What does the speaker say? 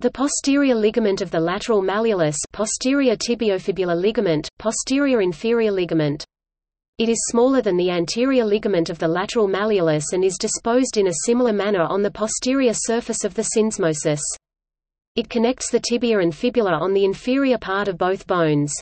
The posterior ligament of the lateral malleolus, posterior tibiofibular ligament, posterior inferior ligament. It is smaller than the anterior ligament of the lateral malleolus and is disposed in a similar manner on the posterior surface of the synsmosis. It connects the tibia and fibula on the inferior part of both bones.